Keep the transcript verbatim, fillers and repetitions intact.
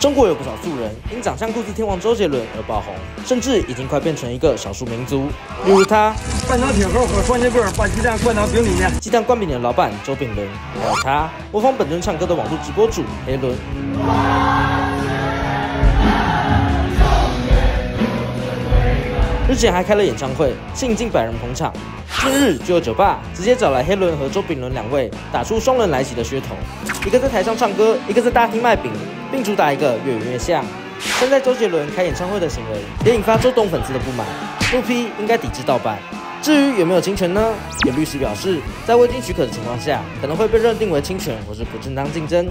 中国有不少素人因长相酷似天王周杰伦而爆红，甚至已经快变成一个少数民族。例如他，半糖铁盒和双节棍把鸡蛋灌到饼里面。鸡蛋灌饼的老板周炳麟，还有他模仿本尊唱歌的网络直播主黑伦。日前还开了演唱会，吸引近百人捧场。近日就有酒吧直接找来黑伦和周炳麟两位，打出双人来袭的噱头，一个在台上唱歌，一个在大厅卖饼。 并主打一个越圆越像，现在周杰伦开演唱会的行为也引发周董粉丝的不满，不批应该抵制盗版。至于有没有侵权呢？有律师表示，在未经许可的情况下，可能会被认定为侵权或是不正当竞争。